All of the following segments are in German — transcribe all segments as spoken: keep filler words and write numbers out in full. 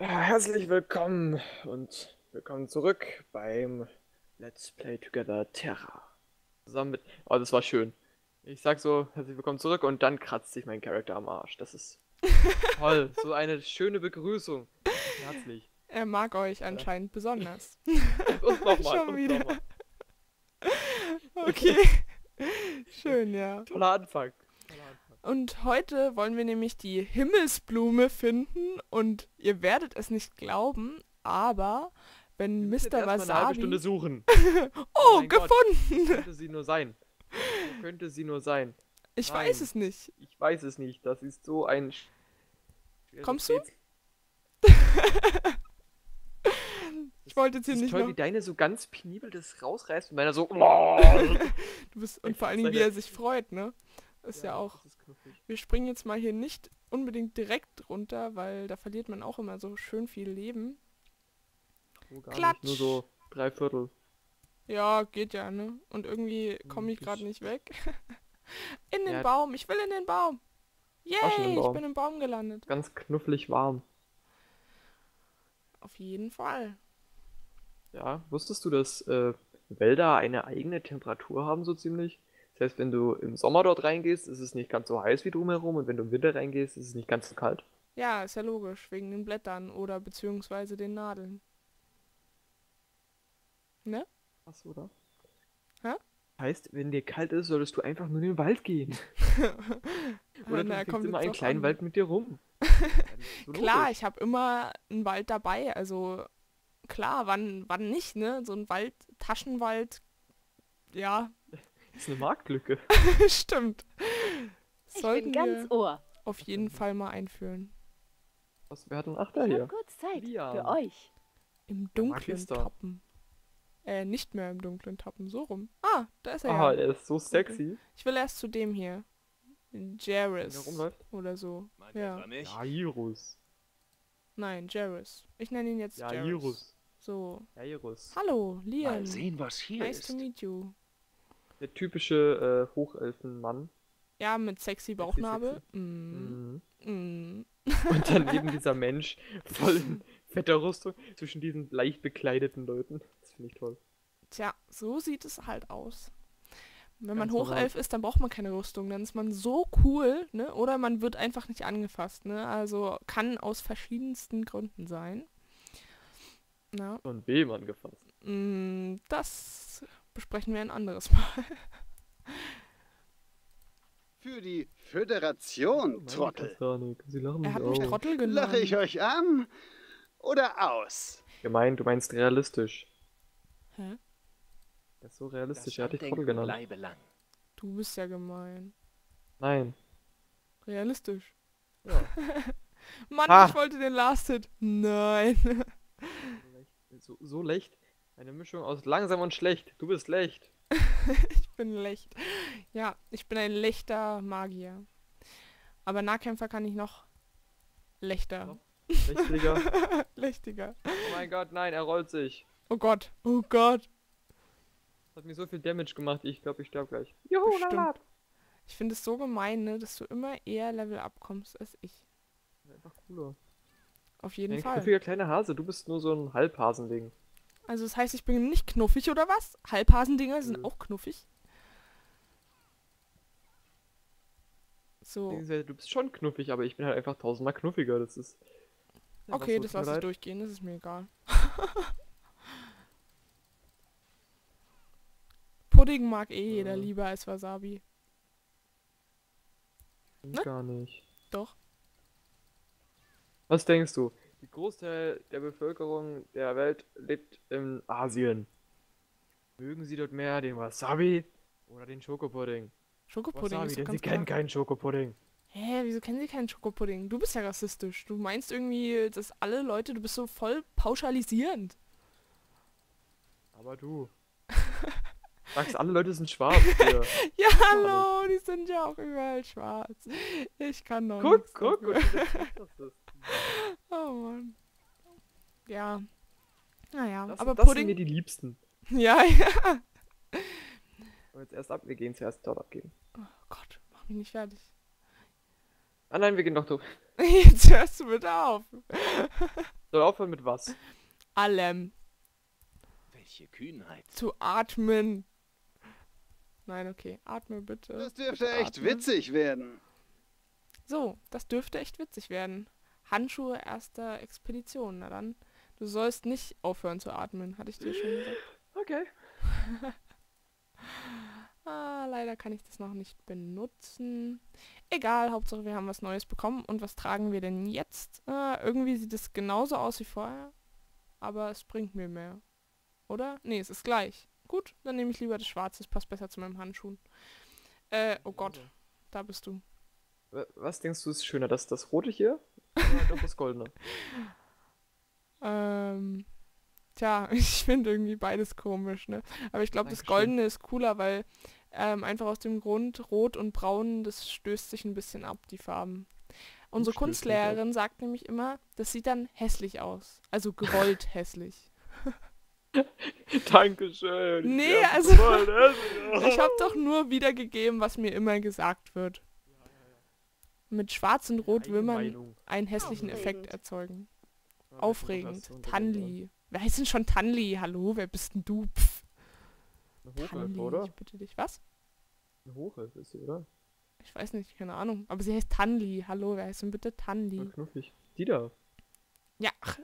Herzlich willkommen und willkommen zurück beim Let's Play Together Terra. Zusammen mit... Oh, das war schön. Ich sag so, herzlich willkommen zurück und dann kratzt sich mein Charakter am Arsch. Das ist toll. So eine schöne Begrüßung. Herzlich. Er mag euch anscheinend ja. besonders. Und nochmal. Schon und wieder. Noch mal. Okay. Schön, ja. Toller Anfang. Toller Anfang. Und heute wollen wir nämlich die Himmelsblume finden und ihr werdet es nicht glauben, aber wenn Mister Wasabi... erst mal eine halbe Stunde suchen. Oh, oh gefunden! Gott. Könnte sie nur sein. Könnte sie nur sein. Ich Nein. weiß es nicht. Ich weiß es nicht. Das ist so ein... Sch Kommst du? Ich wollte jetzt hier nicht toll, noch... wie deine so ganz penibel das rausreißt und meiner so... Du bist, und vor allen Dingen, wie er sich freut, ne? Ist ja, ja auch. Ist wir springen jetzt mal hier nicht unbedingt direkt runter, weil da verliert man auch immer so schön viel Leben. Oh, gar Klatsch! Nicht, nur so drei Viertel. Ja, geht ja, ne? Und irgendwie komme ich gerade nicht weg. In den ja. Baum! Ich will in den Baum! Yay! Baum. Ich bin im Baum gelandet. Ganz knufflig warm. Auf jeden Fall. Ja, wusstest du, dass äh, Wälder eine eigene Temperatur haben, so ziemlich? Das heißt, wenn du im Sommer dort reingehst, ist es nicht ganz so heiß wie drumherum und wenn du im Winter reingehst, ist es nicht ganz so kalt. Ja, ist ja logisch, wegen den Blättern oder beziehungsweise den Nadeln. Ne? Was, oder? Hä? Heißt, wenn dir kalt ist, solltest du einfach nur in den Wald gehen. Oder na, du kriegst immer einen kleinen an. Wald mit dir rum. So klar, ich habe immer einen Wald dabei, also klar, wann, wann nicht, ne? So ein Wald, Taschenwald, ja... Das ist eine Marktlücke. Stimmt. Ich Sollten bin ganz wir Ohr. Auf jeden Fall mal einführen. Was, wir hatten Achter hier. Ich hab kurz Zeit Liam. Für euch. Im dunklen Tappen. Äh, nicht mehr im dunklen Tappen, so rum. Ah, da ist er. Ah, ja. Er ist so sexy. Okay. Ich will erst zu dem hier. Jairus. Oder so. Meint ja. Jairus. Nein, Jairus. Ich nenne ihn jetzt Jairus. Jairus. So. Jairus. Hallo, Liam. Mal sehen, was hier nice ist. Nice to meet you. Der typische äh, Hochelfenmann. Ja, mit sexy Bauchnabel. Sexy, sexy. Mm. Mm. Mm. Und daneben dieser Mensch, voll in fetter Rüstung, zwischen diesen leicht bekleideten Leuten. Das finde ich toll. Tja, so sieht es halt aus. Wenn Ganz man Hochelf normal. Ist, dann braucht man keine Rüstung. Dann ist man so cool, ne? Oder man wird einfach nicht angefasst, ne? Also kann aus verschiedensten Gründen sein. Na? Von wem angefasst? Mm, das... besprechen wir ein anderes Mal. Für die Föderation, Trottel. Er hat mich Trottel genannt. Lache ich euch an oder aus? Gemeint, du meinst realistisch. Hä? Das ist so realistisch, er hat dich Trottel genannt. Du bist ja gemein. Nein. Realistisch. Ja. Mann, ah. ich wollte den Last Hit. Nein. So, so leicht. Eine Mischung aus langsam und schlecht. Du bist Lecht. Ich bin Lecht. Ja, ich bin ein lechter Magier. Aber Nahkämpfer kann ich noch lechter. Oh, lechtiger. Lechtiger. Oh mein Gott, nein, er rollt sich. Oh Gott, oh Gott. Hat mir so viel Damage gemacht, ich glaube, ich sterbe gleich. Juhu, Stimmt. Ich finde es so gemein, ne, dass du immer eher Level up kommst als ich. Einfach cooler. Auf jeden ein Fall. Ein knuffiger kleiner Hase, du bist nur so ein Halbhasending. Also das heißt, ich bin nicht knuffig oder was? Halbhasendinger sind mhm. auch knuffig. So. Du bist schon knuffig, aber ich bin halt einfach tausendmal knuffiger. Das ist. Ja, okay, das lasse ich durchgehen, das ist mir egal. Pudding mag eh jeder mhm. lieber als Wasabi. Ne? Gar nicht. Doch. Was denkst du? Der Großteil der Bevölkerung der Welt lebt in Asien. Mögen sie dort mehr den Wasabi oder den Schokopudding? Schokopudding Wasabi, ist doch denn ganz sie klar. kennen keinen Schokopudding. Hä, wieso kennen sie keinen Schokopudding? Du bist ja rassistisch. Du meinst irgendwie, dass alle Leute, du bist so voll pauschalisierend. Aber du. Sagst, alle Leute sind schwarz. Hier. Ja, hallo, die sind ja auch überall schwarz. Ich kann noch guck, nichts guck, guck, guck. Oh Mann. Ja. Naja, das, aber das Pudding... sind mir die Liebsten. Ja, ja. Aber jetzt erst ab, wir gehen zuerst dort abgeben. Oh Gott, mach mich nicht fertig. Ah nein, wir gehen doch durch. Jetzt hörst du mit auf. Soll aufhören mit was? Allem. Welche Kühnheit. Zu atmen. Nein, okay. Atme bitte. Das dürfte bitte echt atmen. witzig werden. So, das dürfte echt witzig werden. Handschuhe erster Expedition. Na dann, du sollst nicht aufhören zu atmen, hatte ich dir schon gesagt. Okay. Ah, leider kann ich das noch nicht benutzen. Egal, Hauptsache wir haben was Neues bekommen. Und was tragen wir denn jetzt? Äh, irgendwie sieht es genauso aus wie vorher, aber es bringt mir mehr. Oder? Nee, es ist gleich. Gut, dann nehme ich lieber das Schwarze, es passt besser zu meinem Handschuhen. Äh, oh Gott, da bist du. Was denkst du ist schöner, das, das Rote hier oder das Goldene? ähm... Tja, ich finde irgendwie beides komisch, ne? Aber ich glaube, das Goldene ist cooler, weil ähm, einfach aus dem Grund Rot und Braun, das stößt sich ein bisschen ab, die Farben. Unsere Kunstlehrerin sagt nämlich immer, das sieht dann hässlich aus. Also gewollt hässlich. Dankeschön. Nee, ja, also ich habe doch nur wiedergegeben, was mir immer gesagt wird. Mit Schwarz und Rot will man einen hässlichen Effekt erzeugen. Aufregend. Tanli. Wer heißt denn schon Tanli? Hallo, wer bist denn du? Pff. Eine Hochhilfe, oder? Ich bitte dich. Was? Eine Hochhilfe ist sie, oder? Ich weiß nicht, keine Ahnung. Aber sie heißt Tanli. Hallo, wer heißt denn bitte Tanli? Voll knuffig. Die da. Ja, ach,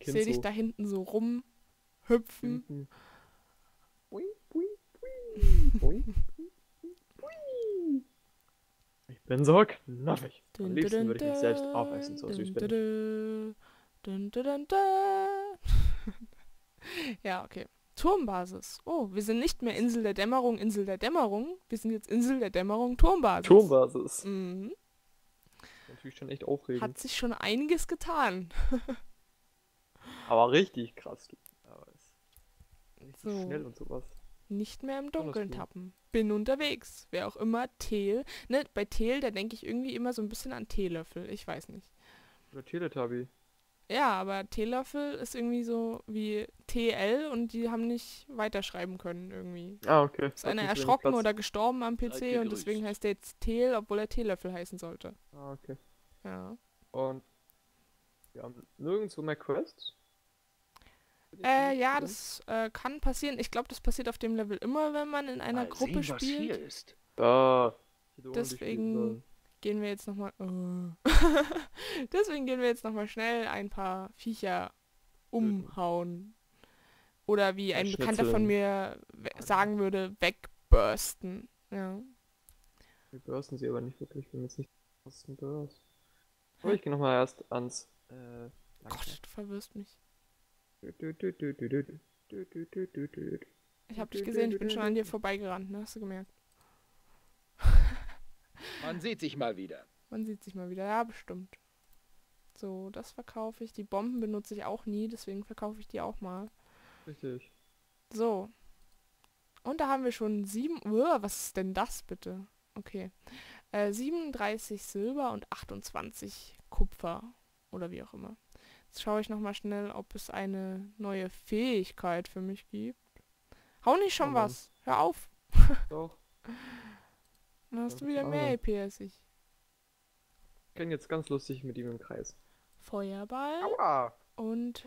ich seh dich da hinten so rumhüpfen. Ich bin so knuffig. Am liebsten würde ich mich selbst aufessen, so süß bin ich. Dun, dun, dun, dun. Ja, okay. Turmbasis. Oh, wir sind nicht mehr Insel der Dämmerung, Insel der Dämmerung. Wir sind jetzt Insel der Dämmerung, Turmbasis. Turmbasis. Mhm. Natürlich schon echt aufregend. Hat sich schon einiges getan. Aber richtig krass. Du. Aber nicht so schnell und sowas. Nicht mehr im Dunkeln tappen. Bin unterwegs. Wer auch immer. Teel. Ne, bei Teel, da denke ich irgendwie immer so ein bisschen an Teelöffel. Ich weiß nicht. Oder Teletubby. Ja, aber Teelöffel ist irgendwie so wie T L und die haben nicht weiterschreiben können irgendwie. Ah, okay. Ist einer erschrocken oder gestorben am P C und deswegen heißt der jetzt Teel, obwohl er Teelöffel heißen sollte. Ah, okay. Ja. Und wir haben nirgendwo mehr Quests? Äh, ja, das äh, kann passieren. Ich glaube, das passiert auf dem Level immer, wenn man in einer Gruppe spielt. Da. Deswegen... Gehen wir jetzt nochmal... Oh. Deswegen gehen wir jetzt nochmal schnell ein paar Viecher umhauen. Oder wie ein Bekannter von mir sagen würde, wegbursten. Ja. Wir bursten sie aber nicht wirklich, wenn wir jetzt nicht bursten burst. Aber ich gehe nochmal erst ans... Äh, Gott, du verwirrst mich. Ich hab dich gesehen, ich bin schon an dir vorbeigerannt, ne? Hast du gemerkt? Man sieht sich mal wieder. Man sieht sich mal wieder, ja, bestimmt. So, das verkaufe ich. Die Bomben benutze ich auch nie, deswegen verkaufe ich die auch mal. Richtig. So. Und da haben wir schon sieben... Uah, was ist denn das bitte? Okay. Äh, siebenunddreißig Silber und achtundzwanzig Kupfer. Oder wie auch immer. Jetzt schaue ich nochmal schnell, ob es eine neue Fähigkeit für mich gibt. Hau nicht schon oh was. Hör auf. Doch. Dann hast du wieder mehr E P als ich. Ich kann jetzt ganz lustig mit ihm im Kreis. Feuerball. Aua. Und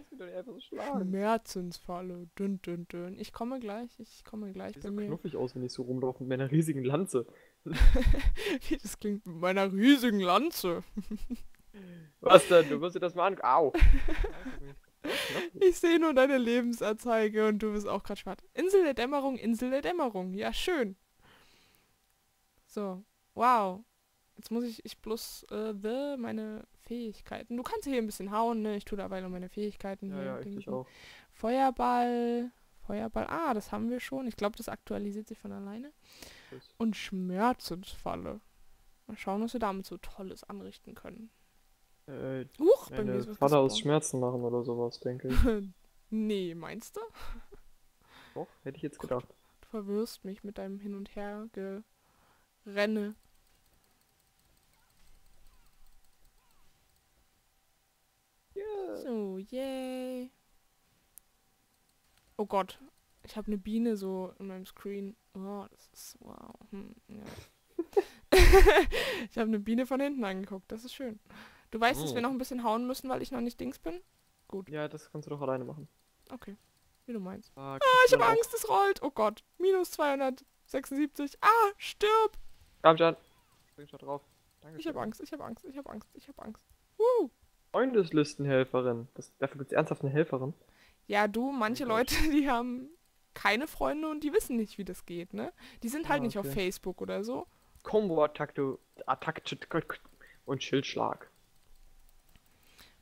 Schmerzensfalle. Dünn, dünn, dünn. Ich komme gleich, ich komme gleich bei mir. Sieht so knuffig aus, wenn ich so rumlaufe mit meiner riesigen Lanze. Das klingt mit meiner riesigen Lanze. Was denn? Du musst dir das mal an... Au. Ich sehe nur deine Lebensanzeige und du bist auch gerade schwarz. Insel der Dämmerung, Insel der Dämmerung. Ja, schön. So, wow. Jetzt muss ich, ich bloß äh, the, meine Fähigkeiten. Du kannst hier ein bisschen hauen, ne? Ich tue dabei noch meine Fähigkeiten. Ja, ja, ich auch. Feuerball, Feuerball. Ah, das haben wir schon. Ich glaube, das aktualisiert sich von alleine. Tschüss. Und Schmerzensfalle. Mal schauen, was wir damit so Tolles anrichten können. Äh, Huch, bei mir ist was Falle aus Schmerzen machen oder sowas, denke ich. Nee, meinst du? Doch, hätte ich jetzt gedacht. Du verwirrst mich mit deinem Hin und Her ge... Renne. Yeah. So, yay. Oh Gott, ich habe eine Biene so in meinem Screen. Oh, das ist wow. Hm, ja. Ich habe eine Biene von hinten angeguckt, das ist schön. Du weißt, oh. dass wir noch ein bisschen hauen müssen, weil ich noch nicht Dings bin? Gut. Ja, das kannst du doch alleine machen. Okay, wie du meinst. Ah, ah ich habe Angst, es rollt. Oh Gott, minus zweihundertsechsundsiebzig. Ah, stirb! Komm schon. Bring schon drauf. Dankeschön. Ich habe Angst, ich habe Angst, ich habe Angst, ich habe Angst. Woo. Freundeslistenhelferin. Das, dafür gibt es ernsthaft eine Helferin? Ja, du, manche okay. Leute, die haben keine Freunde und die wissen nicht, wie das geht, ne? Die sind halt ah, okay. nicht auf Facebook oder so. Combo-Attacke und Schildschlag.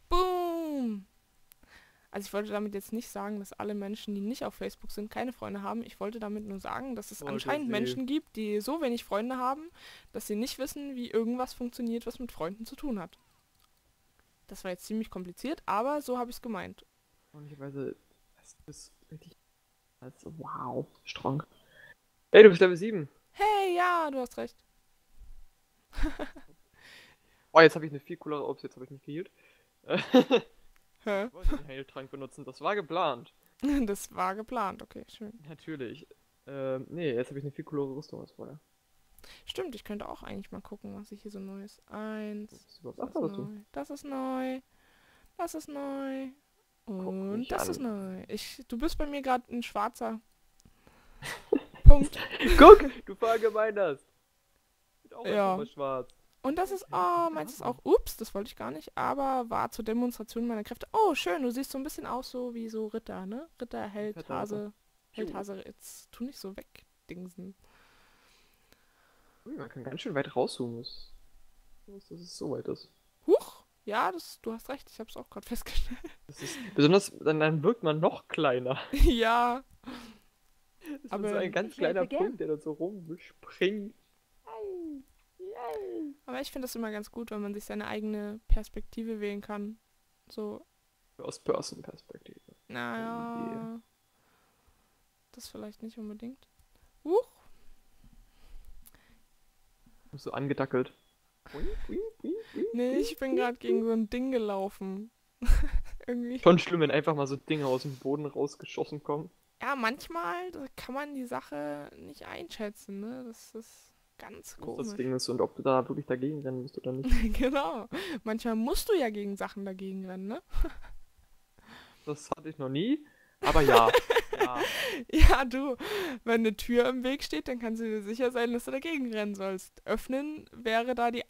Boom! Also ich wollte damit jetzt nicht sagen, dass alle Menschen, die nicht auf Facebook sind, keine Freunde haben. Ich wollte damit nur sagen, dass es wollte anscheinend sie. Menschen gibt, die so wenig Freunde haben, dass sie nicht wissen, wie irgendwas funktioniert, was mit Freunden zu tun hat. Das war jetzt ziemlich kompliziert, aber so habe ich es gemeint. Und ich weiß, es ist richtig... Also, wow, strong. Ey, du bist Level sieben. Hey, ja, du hast recht. Oh, jetzt habe ich eine viel coolere Ops, jetzt habe ich nicht geheilt. Hä? Ich wollte den Heiltrank benutzen, das war geplant. Das war geplant, okay, schön. Natürlich. Ähm, nee, jetzt habe ich eine viel coolere Rüstung als vorher. Stimmt, ich könnte auch eigentlich mal gucken, was ich hier so Neues. Eins. Das ist, das ist, neu. Das ist neu. Das ist neu. Und das an. ist neu. Ich, du bist bei mir gerade ein Schwarzer. Punkt. Guck, du verallgemeinerst. Ja. Schwarz. Und das ist, oh, meins ist auch, ups, das wollte ich gar nicht, aber war zur Demonstration meiner Kräfte. Oh, schön, du siehst so ein bisschen aus so wie so Ritter, ne? Ritter, Held, Hase, Held, Hase, jetzt tu nicht so wegdingsen. Man kann ganz schön weit rauszoomen, dass es so weit ist. Huch, ja, das, du hast recht, ich habe es auch gerade festgestellt. Das ist, besonders, dann, dann wirkt man noch kleiner. Ja. Das ist aber so ein ganz kleiner Punkt, der da so rumspringt. Aber ich finde das immer ganz gut, wenn man sich seine eigene Perspektive wählen kann. So. Aus Person-Perspektive. Naja. Das vielleicht nicht unbedingt. Huch. So angedackelt. Nee, ich bin gerade gegen so ein Ding gelaufen. Irgendwie. Schon schlimm, wenn einfach mal so Dinge aus dem Boden rausgeschossen kommen. Ja, manchmal kann man die Sache nicht einschätzen, ne? Das ist ganz komisch. Das Ding ist, und ob du da wirklich dagegen rennen musst oder nicht. Genau. Manchmal musst du ja gegen Sachen dagegen rennen, ne? Das hatte ich noch nie, aber ja. Ja. Ja, du, wenn eine Tür im Weg steht, dann kannst du dir sicher sein, dass du dagegen rennen sollst. Öffnen wäre da die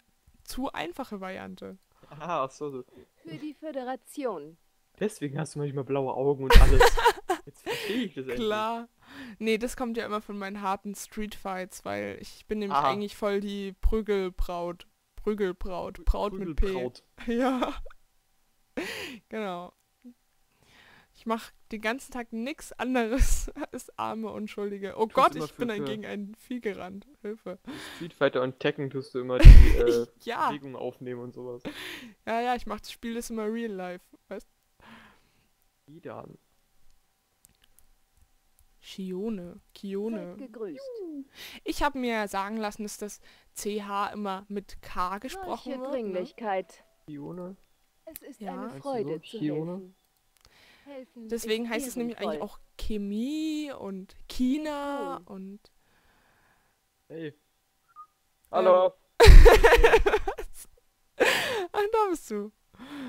zu einfache Variante. Ah, so, so. Für die Föderation. Deswegen hast du manchmal blaue Augen und alles. Jetzt verstehe ich das endlich. Klar. Nee, das kommt ja immer von meinen harten Streetfights, weil ich bin nämlich Aha. eigentlich voll die Prügelbraut. Prügelbraut. Braut mit P. Ja. Genau. Ich mache den ganzen Tag nichts anderes als arme Unschuldige. Oh Gott, ich bin dann gegen ein Vieh gerannt. Hilfe. Street Fighter und Tekken tust du immer die äh, ja. Bewegung aufnehmen und sowas. Ja, ja, ich mache das Spiel, das immer real life. Weißt du? Wie dann? Chione. Chione. Ich habe mir sagen lassen, dass das C H immer mit K gesprochen Welche wird. Dringlichkeit. Chione. Es ist ja. eine Freude also so, zu helfen. Helfen Deswegen heißt es nämlich voll. eigentlich auch Chemie und China oh. und... Hey. Hallo. Ähm. Ach, da bist du.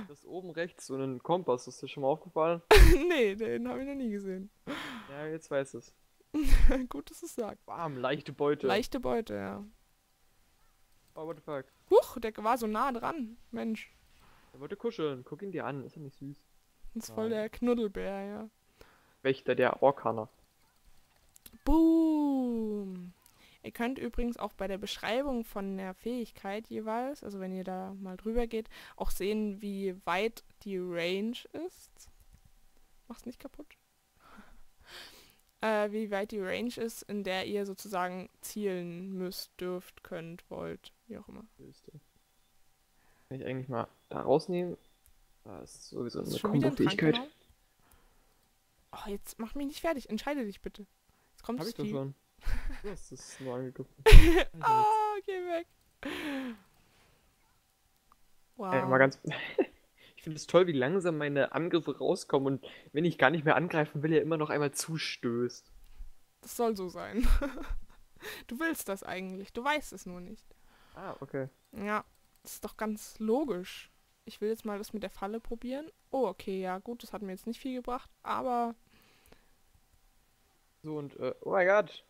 Das ist oben rechts so ein Kompass. Ist dir schon mal aufgefallen? Nee, den habe ich noch nie gesehen. Ja, jetzt weiß es. Gut, dass es sagt. Warm, leichte Beute. Leichte Beute, ja. Oh, what the fuck. Huch, der war so nah dran. Mensch. Er wollte kuscheln. Guck ihn dir an. Ist er nicht süß? Ist voll der Knuddelbär, ja. Wächter der Orkaner. Boom! Ihr könnt übrigens auch bei der Beschreibung von der Fähigkeit jeweils, also wenn ihr da mal drüber geht, auch sehen, wie weit die Range ist. Mach's nicht kaputt. äh, wie weit die Range ist, in der ihr sozusagen zielen müsst, dürft, könnt, wollt, wie auch immer. Kann ich eigentlich mal da rausnehmen? Das ist sowieso eine Kombo-Fähigkeit. Oh, jetzt mach mich nicht fertig. Entscheide dich bitte. Jetzt kommt das Hab ich doch schon. Das ist nur angeguckt. Oh, geh weg. Wow. Äh, mal ganz... Ich finde es toll, wie langsam meine Angriffe rauskommen und wenn ich gar nicht mehr angreifen will, er immer noch einmal zustößt. Das soll so sein. Du willst das eigentlich, du weißt es nur nicht. Ah, okay. Ja, das ist doch ganz logisch. Ich will jetzt mal das mit der Falle probieren. Oh, okay, ja gut, das hat mir jetzt nicht viel gebracht, aber... So, und, äh, oh mein Gott.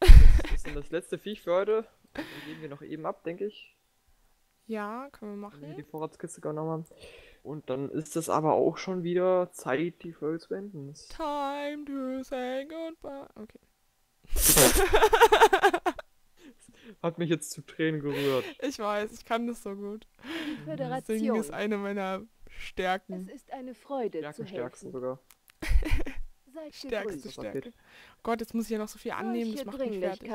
Das ist dann das letzte Viech für heute. Dann gehen wir noch eben ab, denke ich. Ja, können wir machen. Dann die Vorratskiste kann noch mal. Und dann ist es aber auch schon wieder Zeit, die Folge zu beenden. Time to say goodbye. Okay. Hat mich jetzt zu Tränen gerührt. Ich weiß, ich kann das so gut. Föderation. Singen ist eine meiner Stärken. Es ist eine Freude Stärken, zu Stärksten sogar. Stärkste Stärke. Oh Gott, jetzt muss ich ja noch so viel annehmen, das macht mich fertig.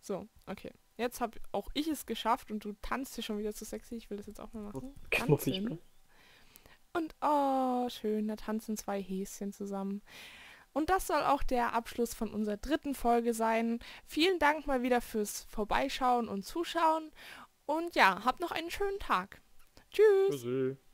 So, okay. Jetzt habe auch ich es geschafft und du tanzt hier schon wieder zu sexy. Ich will das jetzt auch mal machen. Tanzen. Und oh, schön, da tanzen zwei Häschen zusammen. Und das soll auch der Abschluss von unserer dritten Folge sein. Vielen Dank mal wieder fürs Vorbeischauen und Zuschauen. Und ja, habt noch einen schönen Tag. Tschüss. Tschüssi.